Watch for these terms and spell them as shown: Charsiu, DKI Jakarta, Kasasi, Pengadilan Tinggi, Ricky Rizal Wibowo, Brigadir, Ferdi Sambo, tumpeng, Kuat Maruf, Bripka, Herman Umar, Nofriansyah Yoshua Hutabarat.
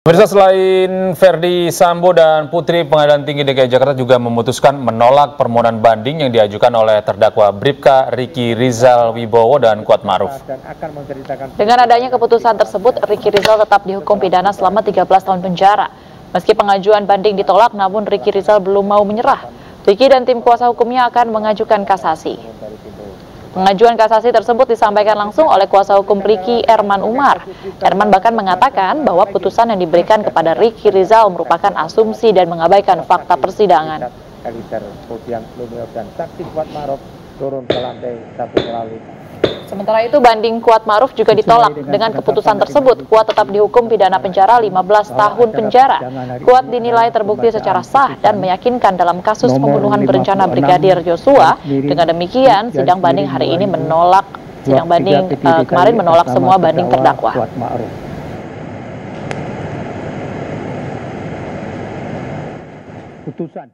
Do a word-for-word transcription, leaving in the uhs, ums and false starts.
Pemirsa, selain Ferdi Sambo dan Putri, Pengadilan Tinggi D K I Jakarta juga memutuskan menolak permohonan banding yang diajukan oleh terdakwa Bripka, Ricky Rizal Wibowo, dan Kuat Maruf. Dengan adanya keputusan tersebut, Ricky Rizal tetap dihukum pidana selama tiga belas tahun penjara. Meski pengajuan banding ditolak, namun Ricky Rizal belum mau menyerah. Ricky dan tim kuasa hukumnya akan mengajukan kasasi. Pengajuan kasasi tersebut disampaikan langsung oleh kuasa hukum Ricky, Herman Umar. Herman bahkan mengatakan bahwa putusan yang diberikan kepada Ricky Rizal merupakan asumsi dan mengabaikan fakta persidangan. Sementara itu, banding Kuat Maruf juga ditolak. Dengan keputusan tersebut, Kuat tetap dihukum pidana penjara lima belas tahun penjara. Kuat dinilai terbukti secara sah dan meyakinkan dalam kasus pembunuhan berencana Brigadir Yoshua. Dengan demikian, sidang banding hari ini menolak, sidang banding uh, kemarin menolak semua banding terdakwa. Putusan